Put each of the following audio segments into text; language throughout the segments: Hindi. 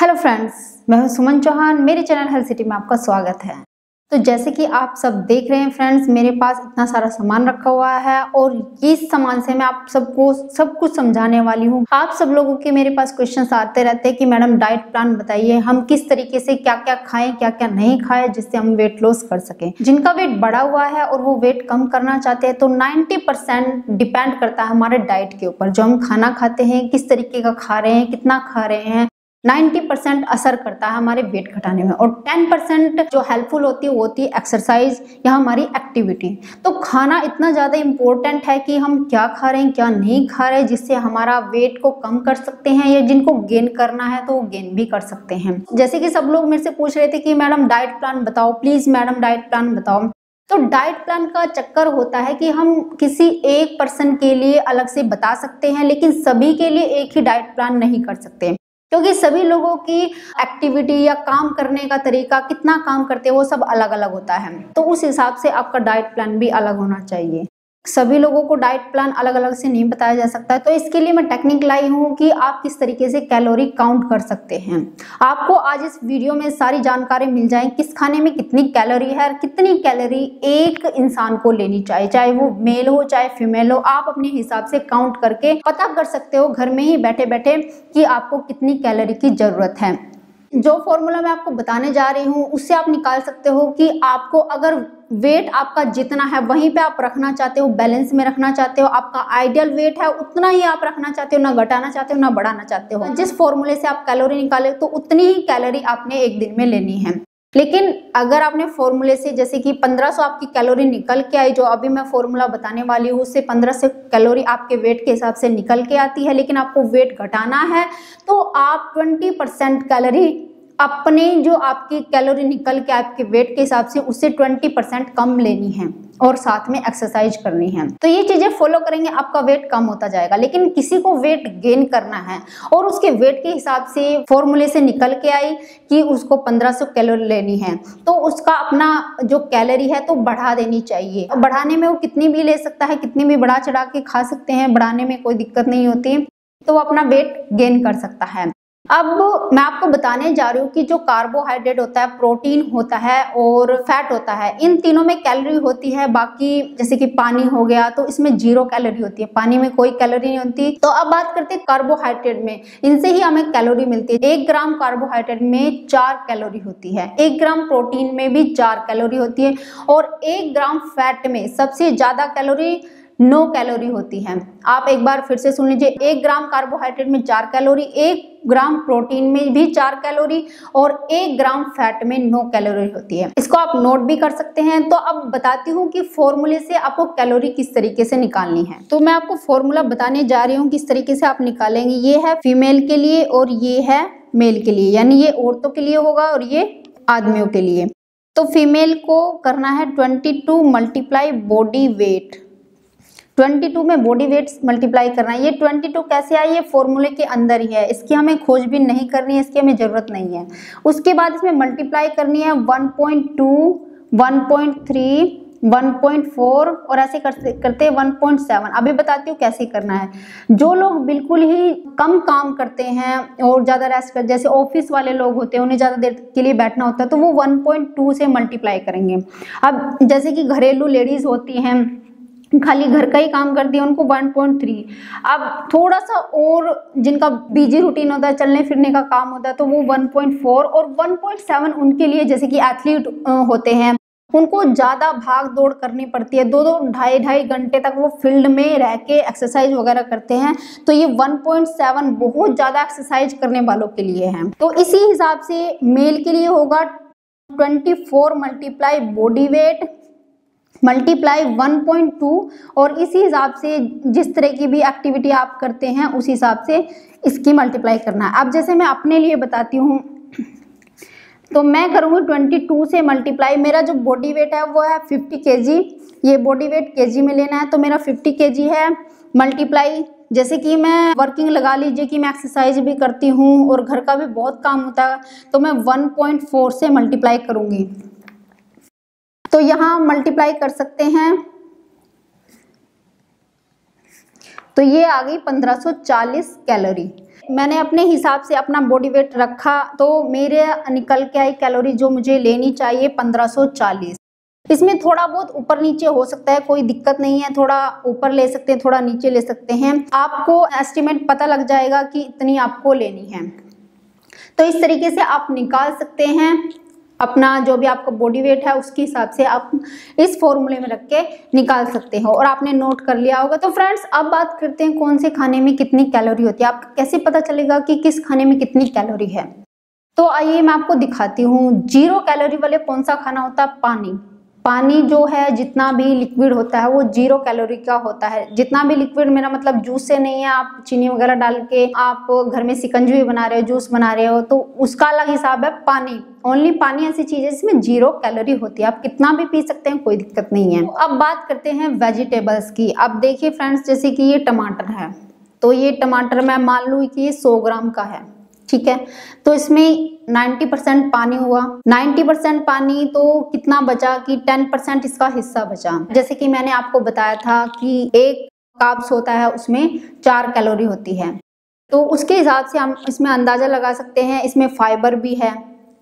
हेलो फ्रेंड्स, मैं हूं सुमन चौहान। मेरे चैनल हेल्थ सिटी में आपका स्वागत है। तो जैसे कि आप सब देख रहे हैं फ्रेंड्स, मेरे पास इतना सारा सामान रखा हुआ है और इस सामान से मैं आप सबको सब कुछ समझाने वाली हूँ। आप सब लोगों के मेरे पास क्वेश्चंस आते रहते हैं कि मैडम डाइट प्लान बताइए, हम किस तरीके से क्या क्या खाएं क्या क्या नहीं खाएं जिससे हम वेट लॉस कर सकें। जिनका वेट बढ़ा हुआ है और वो वेट कम करना चाहते हैं तो 90% डिपेंड करता है हमारे डाइट के ऊपर। जो हम खाना खाते हैं, किस तरीके का खा रहे हैं, कितना खा रहे हैं, 90% असर करता है हमारे वेट घटाने में। और 10% जो हेल्पफुल होती है वो होती है एक्सरसाइज या हमारी एक्टिविटी। तो खाना इतना ज़्यादा इम्पोर्टेंट है कि हम क्या खा रहे हैं क्या नहीं खा रहे हैं, जिससे हमारा वेट को कम कर सकते हैं या जिनको गेन करना है तो वो गेन भी कर सकते हैं। जैसे कि सब लोग मेरे से पूछ रहे थे कि मैडम डाइट प्लान बताओ प्लीज़, मैडम डाइट प्लान बताओ। तो डाइट प्लान का चक्कर होता है कि हम किसी एक पर्सन के लिए अलग से बता सकते हैं, लेकिन सभी के लिए एक ही डाइट प्लान नहीं कर सकते, क्योंकि सभी लोगों की एक्टिविटी या काम करने का तरीका, कितना काम करते हैं, वो सब अलग अलग होता है। तो उस हिसाब से आपका डाइट प्लान भी अलग होना चाहिए। सभी लोगों को डाइट प्लान अलग अलग से नहीं बताया जा सकता है। तो इसके लिए मैं टेक्निक लाई हूँ कि आप किस तरीके से कैलोरी काउंट कर सकते हैं। आपको आज इस वीडियो में सारी जानकारी मिल जाएगी, किस खाने में कितनी कैलोरी है और कितनी कैलोरी एक इंसान को लेनी चाहिए, चाहे वो मेल हो चाहे फीमेल हो। आप अपने हिसाब से काउंट करके पता कर सकते हो घर में ही बैठे बैठे कि आपको कितनी कैलोरी की ज़रूरत है। जो फॉर्मूला मैं आपको बताने जा रही हूँ उससे आप निकाल सकते हो कि आपको अगर वेट आपका जितना है वहीं पे आप रखना चाहते हो, बैलेंस में रखना चाहते हो, आपका आइडियल वेट है उतना ही आप रखना चाहते हो, ना घटाना चाहते हो ना बढ़ाना चाहते हो, जिस फॉर्मूले से आप कैलोरी निकाले तो उतनी ही कैलोरी आपने एक दिन में लेनी है। लेकिन अगर आपने फॉर्मूले से जैसे कि 1500 आपकी कैलोरी निकल के आई, जो अभी मैं फॉर्मूला बताने वाली हूँ उससे 1500 कैलोरी आपके वेट के हिसाब से निकल के आती है, लेकिन आपको वेट घटाना है तो आप 20% कैलोरी अपने जो आपकी कैलोरी निकल के आपके वेट के हिसाब से उससे 20% कम लेनी है और साथ में एक्सरसाइज करनी है। तो ये चीज़ें फॉलो करेंगे आपका वेट कम होता जाएगा। लेकिन किसी को वेट गेन करना है और उसके वेट के हिसाब से फॉर्मूले से निकल के आई कि उसको 1500 कैलोरी लेनी है, तो उसका अपना जो कैलोरी है तो बढ़ा देनी चाहिए। बढ़ाने में वो कितनी भी ले सकता है, कितनी भी बढ़ा चढ़ा के खा सकते हैं, बढ़ाने में कोई दिक्कत नहीं होती, तो वो अपना वेट गेन कर सकता है। अब मैं आपको बताने जा रही हूँ कि जो कार्बोहाइड्रेट होता है, प्रोटीन होता है और फैट होता है, इन तीनों में कैलोरी होती है। बाकी जैसे कि पानी हो गया तो इसमें 0 कैलोरी होती है, पानी में कोई कैलोरी नहीं होती। तो अब बात करते हैं कार्बोहाइड्रेट में, इनसे ही हमें कैलोरी मिलती है। 1 ग्राम कार्बोहाइड्रेट में 4 कैलोरी होती है, 1 ग्राम प्रोटीन में भी 4 कैलोरी होती है और 1 ग्राम फैट में सबसे ज़्यादा कैलोरी 9 कैलोरी होती है। आप एक बार फिर से सुन लीजिए, 1 ग्राम कार्बोहाइड्रेट में 4 कैलोरी, 1 ग्राम प्रोटीन में भी 4 कैलोरी और 1 ग्राम फैट में 9 कैलोरी होती है। इसको आप नोट भी कर सकते हैं। तो अब बताती हूँ कि फॉर्मूले से आपको कैलोरी किस तरीके से निकालनी है। तो मैं आपको फॉर्मूला बताने जा रही हूँ किस तरीके से आप निकालेंगे। ये है फीमेल के लिए और ये है मेल के लिए, यानी ये औरतों के लिए होगा और ये आदमियों के लिए। तो फीमेल को करना है 22 मल्टीप्लाई बॉडी वेट, 22 में बॉडी वेट मल्टीप्लाई करना है। ये 22 कैसे आई, ये फॉर्मूले के अंदर ही है, इसकी हमें खोजबीन नहीं करनी है, इसकी हमें ज़रूरत नहीं है। उसके बाद इसमें मल्टीप्लाई करनी है 1.2, 1.3, 1.4 और ऐसे करते 1.7। अभी बताती हूँ कैसे करना है। जो लोग बिल्कुल ही कम काम करते हैं और ज़्यादा रेस्ट करते, जैसे ऑफिस वाले लोग होते हैं, उन्हें ज़्यादा देर के लिए बैठना होता है, तो वो 1.2 से मल्टीप्लाई करेंगे। अब जैसे कि घरेलू लेडीज़ होती हैं, खाली घर का ही काम करती है, उनको 1.3। अब थोड़ा सा और जिनका बिजी रूटीन होता है, चलने फिरने का काम होता है, तो वो 1.4 और 1.7 उनके लिए जैसे कि एथलीट होते हैं, उनको ज़्यादा भाग दौड़ करनी पड़ती है, 2-2, 2.5 घंटे तक वो फील्ड में रह के एक्सरसाइज वगैरह करते हैं, तो ये 1.7 बहुत ज़्यादा एक्सरसाइज करने वालों के लिए है। तो इसी हिसाब से मेल के लिए होगा 24 मल्टीप्लाई बॉडी वेट मल्टीप्लाई 1.2 और इसी हिसाब से जिस तरह की भी एक्टिविटी आप करते हैं उस हिसाब से इसकी मल्टीप्लाई करना है। अब जैसे मैं अपने लिए बताती हूँ तो मैं करूँगी 22 से मल्टीप्लाई। मेरा जो बॉडी वेट है वो है 50 kg, ये बॉडी वेट kg में लेना है, तो मेरा 50 kg है मल्टीप्लाई। जैसे कि मैं वर्किंग लगा लीजिए कि मैं एक्सरसाइज भी करती हूँ और घर का भी बहुत काम होता है, तो मैं 1.4 से मल्टीप्लाई करूँगी, तो यहाँ मल्टीप्लाई कर सकते हैं। तो ये आ गई 1540 कैलोरी। मैंने अपने हिसाब से अपना बॉडी वेट रखा तो मेरे निकल के आई कैलोरी जो मुझे लेनी चाहिए 1540। इसमें थोड़ा बहुत ऊपर नीचे हो सकता है, कोई दिक्कत नहीं है, थोड़ा ऊपर ले सकते हैं, थोड़ा नीचे ले सकते हैं, आपको एस्टिमेट पता लग जाएगा कि इतनी आपको लेनी है। तो इस तरीके से आप निकाल सकते हैं अपना जो भी आपका बॉडी वेट है, उसके हिसाब से आप इस फॉर्मूले में रख के निकाल सकते हो और आपने नोट कर लिया होगा। तो फ्रेंड्स, अब बात करते हैं कौन से खाने में कितनी कैलोरी होती है। आपको कैसे पता चलेगा कि किस खाने में कितनी कैलोरी है? तो आइए मैं आपको दिखाती हूँ। 0 कैलोरी वाले कौन सा खाना होता है? पानी। पानी जो है जितना भी लिक्विड होता है वो 0 कैलोरी का होता है। जितना भी लिक्विड, मेरा मतलब जूस से नहीं है, आप चीनी वगैरह डाल के आप घर में सिकंजी भी बना रहे हो, जूस बना रहे हो, तो उसका अलग हिसाब है। पानी, ओनली पानी ऐसी चीज है जिसमें 0 कैलोरी होती है। आप कितना भी पी सकते हैं, कोई दिक्कत नहीं है। अब बात करते हैं वेजिटेबल्स की। अब देखिए फ्रेंड्स, जैसे कि ये टमाटर है, तो ये टमाटर मैं मान लूँ कि ये 100 ग्राम का है, ठीक है। तो इसमें 90% पानी हुआ, 90% पानी, तो कितना बचा कि 10% इसका हिस्सा बचा। जैसे कि मैंने आपको बताया था कि एक कार्ब्स होता है उसमें 4 कैलोरी होती है, तो उसके हिसाब से हम इसमें अंदाजा लगा सकते हैं। इसमें फाइबर भी है,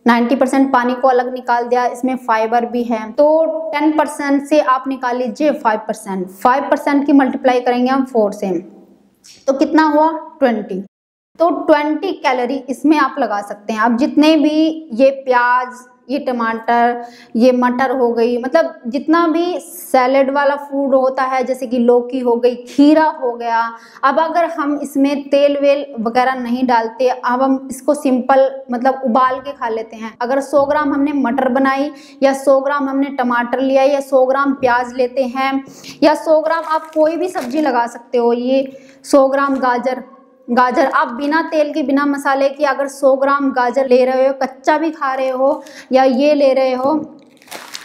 90% पानी को अलग निकाल दिया, इसमें फाइबर भी है, तो 10% से आप निकाल लीजिए 5%। 5% की मल्टीप्लाई करेंगे हम 4 से, तो कितना हुआ 20। तो 20 कैलोरी इसमें आप लगा सकते हैं। आप जितने भी ये प्याज, ये टमाटर, ये मटर हो गई, मतलब जितना भी सैलेड वाला फूड होता है, जैसे कि लौकी हो गई, खीरा हो गया। अब अगर हम इसमें तेल वेल वगैरह नहीं डालते, अब हम इसको सिंपल मतलब उबाल के खा लेते हैं। अगर 100 ग्राम हमने मटर बनाई, या 100 ग्राम हमने टमाटर लिया, या 100 ग्राम प्याज लेते हैं, या 100 ग्राम आप कोई भी सब्जी लगा सकते हो, ये 100 ग्राम गाजर आप बिना तेल के, बिना मसाले के अगर 100 ग्राम गाजर ले रहे हो, कच्चा भी खा रहे हो, या ये ले रहे हो,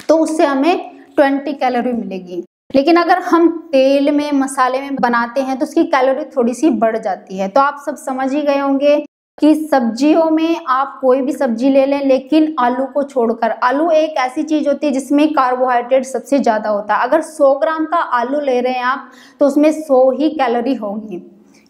तो उससे हमें 20 कैलोरी मिलेगी। लेकिन अगर हम तेल में, मसाले में बनाते हैं तो उसकी कैलोरी थोड़ी सी बढ़ जाती है। तो आप सब समझ ही गए होंगे कि सब्जियों में आप कोई भी सब्जी ले लें, लेकिन आलू को छोड़कर। आलू एक ऐसी चीज़ होती है जिसमें कार्बोहाइड्रेट सबसे ज़्यादा होता है। अगर 100 ग्राम का आलू ले रहे हैं आप, तो उसमें 100 ही कैलोरी होगी।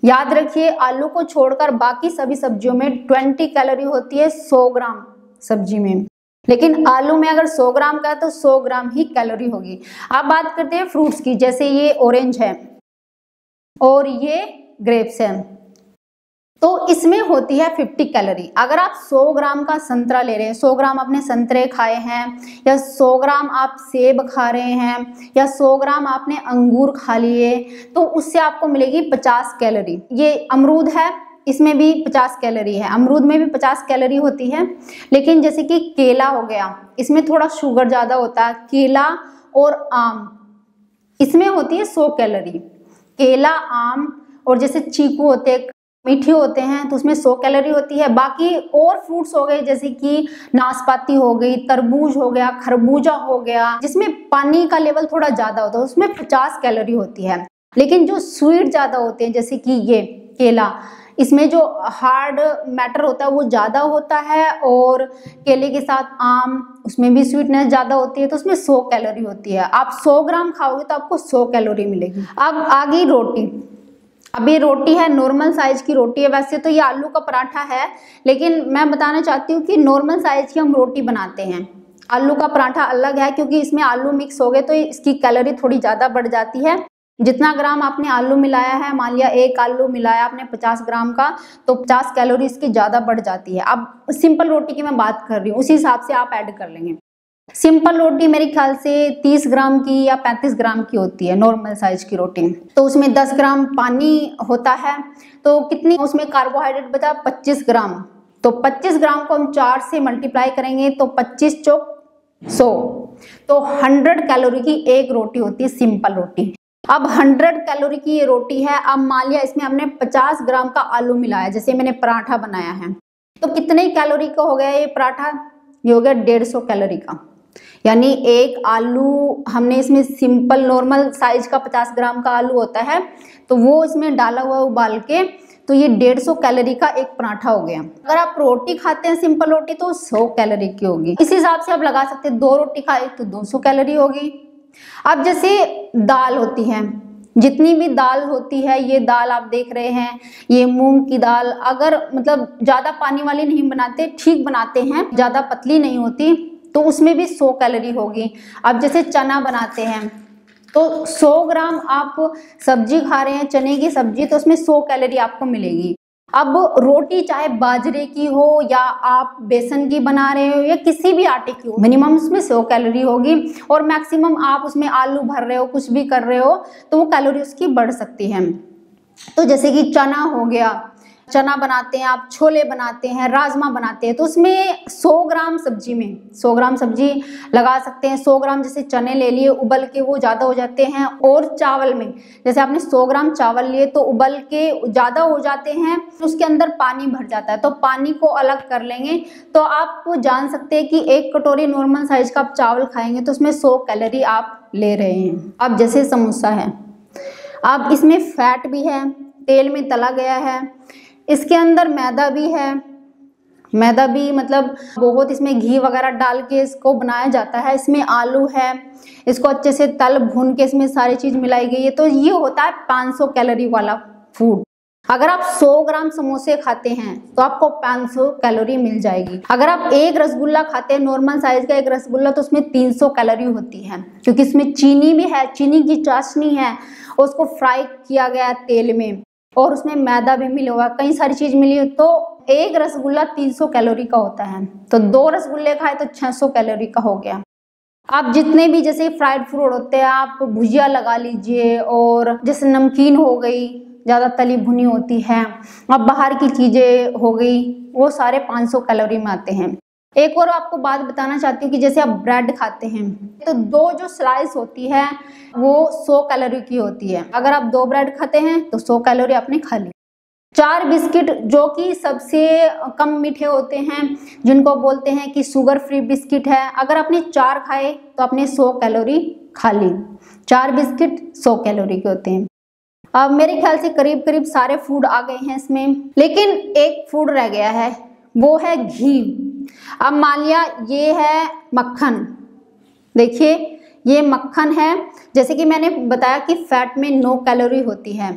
याद रखिए, आलू को छोड़कर बाकी सभी सब्जियों में 20 कैलोरी होती है 100 ग्राम सब्जी में, लेकिन आलू में अगर 100 ग्राम का है तो 100 ग्राम ही कैलोरी होगी। अब बात करते हैं फ्रूट्स की। जैसे ये ऑरेंज है और ये ग्रेप्स है, तो इसमें होती है 50 कैलोरी। अगर आप 100 ग्राम का संतरा ले रहे हैं, 100 ग्राम आपने संतरे खाए हैं, या 100 ग्राम आप सेब खा रहे हैं, या 100 ग्राम आपने अंगूर खा लिए, तो उससे आपको मिलेगी 50 कैलोरी। ये अमरूद है, इसमें भी 50 कैलोरी है, अमरूद में भी 50 कैलोरी होती है। लेकिन जैसे कि केला हो गया, इसमें थोड़ा शुगर ज़्यादा होता है। केला और आम, इसमें होती है 100 कैलोरी। केला, आम और जैसे चीकू होते हैं, मीठे होते हैं, तो उसमें 100 कैलोरी होती है। बाकी और फ्रूट्स हो गए, जैसे कि नाशपाती हो गई, तरबूज हो गया, खरबूजा हो गया, जिसमें पानी का लेवल थोड़ा ज़्यादा होता है, उसमें 50 कैलोरी होती है। लेकिन जो स्वीट ज़्यादा होते हैं, जैसे कि ये केला, इसमें जो हार्ड मैटर होता है वो ज़्यादा होता है, और केले के साथ आम, उसमें भी स्वीटनेस ज़्यादा होती है, तो उसमें 100 कैलोरी होती है। आप 100 ग्राम खाओगे तो आपको 100 कैलोरी मिलेगी। अब आ गई रोटी। अभी रोटी है, नॉर्मल साइज़ की रोटी है। वैसे तो ये आलू का पराठा है, लेकिन मैं बताना चाहती हूँ कि नॉर्मल साइज़ की हम रोटी बनाते हैं, आलू का पराठा अलग है, क्योंकि इसमें आलू मिक्स हो गए तो इसकी कैलोरी थोड़ी ज़्यादा बढ़ जाती है। जितना ग्राम आपने आलू मिलाया है, मान लिया एक आलू मिलाया आपने 50 ग्राम का, तो 50 कैलोरी इसकी ज़्यादा बढ़ जाती है। अब सिंपल रोटी की मैं बात कर रही हूँ, उसी हिसाब से आप ऐड कर लेंगे। सिंपल रोटी मेरे ख्याल से 30 ग्राम की या 35 ग्राम की होती है नॉर्मल साइज की रोटी, तो उसमें 10 ग्राम पानी होता है, तो कितनी उसमें कार्बोहाइड्रेट बचा 25 ग्राम। तो 25 ग्राम को हम 4 से मल्टीप्लाई करेंगे तो 25 चौक 100, तो 100 कैलोरी की एक रोटी होती है सिंपल रोटी। अब 100 कैलोरी की ये रोटी है। अब मान लिया इसमें हमने 50 ग्राम का आलू मिलाया, जैसे मैंने पराठा बनाया है, तो कितने कैलोरी का हो गया ये पराठा? ये हो गया 150 कैलोरी का। यानी एक आलू हमने इसमें सिंपल नॉर्मल साइज का 50 ग्राम का आलू होता है, तो वो इसमें डाला हुआ उबाल के, तो ये 150 कैलोरी का एक पराठा हो गया। अगर आप रोटी खाते हैं सिंपल रोटी तो 100 कैलोरी की होगी। इस हिसाब से आप लगा सकते हैं, 2 रोटी खाए तो 200 कैलोरी होगी। अब जैसे दाल होती है, जितनी भी दाल होती है, ये दाल आप देख रहे हैं, ये मूंग की दाल, अगर मतलब ज़्यादा पानी वाली नहीं बनाते, ठीक बनाते हैं, ज़्यादा पतली नहीं होती, तो उसमें भी 100 कैलोरी होगी। अब जैसे चना बनाते हैं तो 100 ग्राम आप सब्जी खा रहे हैं, चने की सब्जी, तो उसमें 100 कैलोरी आपको मिलेगी। अब रोटी चाहे बाजरे की हो या आप बेसन की बना रहे हो या किसी भी आटे की हो, मिनिमम उसमें 100 कैलोरी होगी। और मैक्सिमम आप उसमें आलू भर रहे हो, कुछ भी कर रहे हो, तो वो कैलोरी उसकी बढ़ सकती है। तो जैसे कि चना हो गया, चना बनाते हैं आप, छोले बनाते हैं, राजमा बनाते हैं, तो उसमें 100 ग्राम सब्जी में 100 ग्राम सब्जी लगा सकते हैं। 100 ग्राम जैसे चने ले लिए, उबल के वो ज़्यादा हो जाते हैं। और चावल में जैसे आपने 100 ग्राम चावल लिए तो उबल के ज़्यादा हो जाते हैं, उसके अंदर पानी भर जाता है, तो पानी को अलग कर लेंगे। तो आप जान सकते हैं कि एक कटोरी नॉर्मल साइज़ का आप चावल खाएँगे तो उसमें 100 कैलोरी आप ले रहे हैं। अब जैसे समोसा है, अब इसमें फैट भी है, तेल में तला गया है, इसके अंदर मैदा भी है, मैदा भी मतलब बहुत इसमें घी वगैरह डाल के इसको बनाया जाता है, इसमें आलू है, इसको अच्छे से तल भून के इसमें सारी चीज़ मिलाई गई है। तो ये होता है 500 कैलोरी वाला फूड। अगर आप 100 ग्राम समोसे खाते हैं तो आपको 500 कैलोरी मिल जाएगी। अगर आप एक रसगुल्ला खाते हैं, नॉर्मल साइज का एक रसगुल्ला, तो उसमें 300 कैलोरी होती है, क्योंकि इसमें चीनी भी है, चीनी की चाशनी है, उसको फ्राई किया गया तेल में, और उसमें मैदा भी मिला हुआ, कई सारी चीज़ मिली हो। तो एक रसगुल्ला 300 कैलोरी का होता है, तो 2 रसगुल्ले खाए तो 600 कैलोरी का हो गया। आप जितने भी जैसे फ्राइड फ्रूट होते हैं, आप भुजिया लगा लीजिए, और जैसे नमकीन हो गई, ज़्यादा तली भुनी होती है, अब बाहर की चीज़ें हो गई, वो सारे 500 कैलोरी में आते हैं। एक और आपको बात बताना चाहती हूँ कि जैसे आप ब्रेड खाते हैं तो 2 जो स्लाइस होती है वो 100 कैलोरी की होती है। अगर आप 2 ब्रेड खाते हैं तो 100 कैलोरी आपने खा ली। 4 बिस्किट जो कि सबसे कम मीठे होते हैं, जिनको बोलते हैं कि शुगर फ्री बिस्किट है, अगर आपने 4 खाए तो आपने 100 कैलोरी खा ली। 4 बिस्किट 100 कैलोरी के होते हैं। अब मेरे ख्याल से करीब करीब सारे फूड आ गए हैं इसमें, लेकिन एक फूड रह गया है, वो है घी। अब मान लिया ये है मक्खन, देखिए ये मक्खन है, जैसे कि मैंने बताया कि फैट में 9 कैलोरी होती है,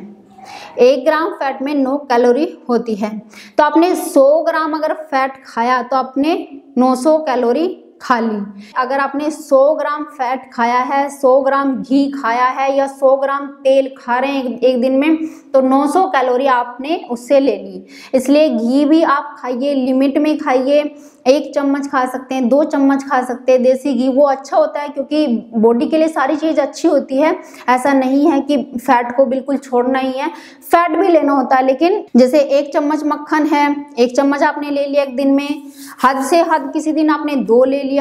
1 ग्राम फैट में 9 कैलोरी होती है। तो आपने 100 ग्राम अगर फैट खाया तो आपने 900 कैलोरी खा ली। अगर आपने 100 ग्राम फैट खाया है, 100 ग्राम घी खाया है, या 100 ग्राम तेल खा रहे हैं एक दिन में, तो 900 कैलोरी आपने उससे ले ली। इसलिए घी भी आप खाइए, लिमिट में खाइए, 1 चम्मच खा सकते हैं, 2 चम्मच खा सकते हैं। देसी घी वो अच्छा होता है क्योंकि बॉडी के लिए सारी चीज़ अच्छी होती है, ऐसा नहीं है कि फैट को बिल्कुल छोड़ना ही है, फैट भी लेना होता है। लेकिन जैसे 1 चम्मच मक्खन है, 1 चम्मच आपने ले लिया एक दिन में, हद से हद किसी दिन आपने 2 ले लिया,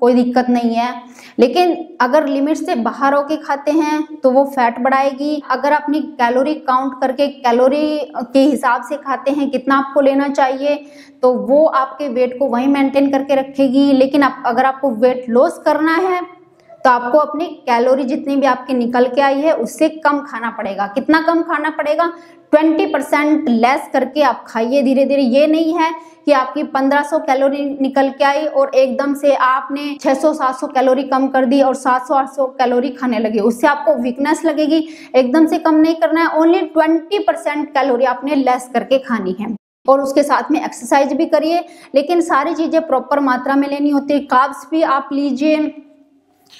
कोई दिक्कत नहीं है। लेकिन अगर लिमिट से बाहर होके खाते हैं तो वो फैट बढ़ाएगी। अगर अपनी कैलोरी काउंट करके कैलोरी के हिसाब से खाते हैं कितना आपको लेना चाहिए, तो वो आपके वेट को वहीं मेंटेन करके रखेगी। लेकिन अगर आपको वेट लॉस करना है तो आपको अपनी कैलोरी जितनी भी आपकी निकल के आई है उससे कम खाना पड़ेगा। कितना कम खाना पड़ेगा? 20% लेस करके आप खाइए धीरे धीरे। ये नहीं है कि आपकी 1500 कैलोरी निकल के आई और एकदम से आपने 600-700 कैलोरी कम कर दी और 700-800 कैलोरी खाने लगे, उससे आपको वीकनेस लगेगी। एकदम से कम नहीं करना है, ओनली 20% कैलोरी आपने लेस करके खानी है। और उसके साथ में एक्सरसाइज भी करिए, लेकिन सारी चीज़ें प्रॉपर मात्रा में लेनी होती है। कार्ब्स भी आप लीजिए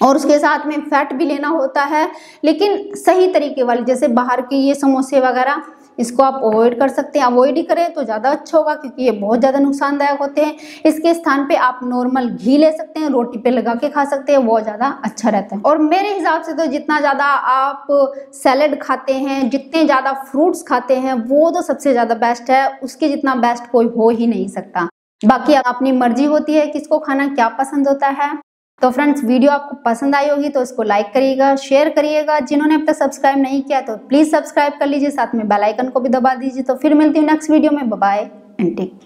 और उसके साथ में फैट भी लेना होता है, लेकिन सही तरीके वाली। जैसे बाहर के ये समोसे वगैरह, इसको आप अवॉइड कर सकते हैं, अवॉइड ही करें तो ज़्यादा अच्छा होगा, क्योंकि ये बहुत ज़्यादा नुकसानदायक होते हैं। इसके स्थान पे आप नॉर्मल घी ले सकते हैं, रोटी पे लगा के खा सकते हैं, वो ज़्यादा अच्छा रहता है। और मेरे हिसाब से तो जितना ज़्यादा आप सैलेड खाते हैं, जितने ज़्यादा फ्रूट्स खाते हैं, वो तो सबसे ज़्यादा बेस्ट है, उसके जितना बेस्ट कोई हो ही नहीं सकता। बाकी अपनी मर्जी होती है किसको खाना क्या पसंद होता है। तो फ्रेंड्स, वीडियो आपको पसंद आई होगी तो इसको लाइक करिएगा, शेयर करिएगा। जिन्होंने अब तक सब्सक्राइब नहीं किया तो प्लीज़ सब्सक्राइब कर लीजिए, साथ में बेल आइकन को भी दबा दीजिए। तो फिर मिलती हूँ नेक्स्ट वीडियो में। Bye bye and take care.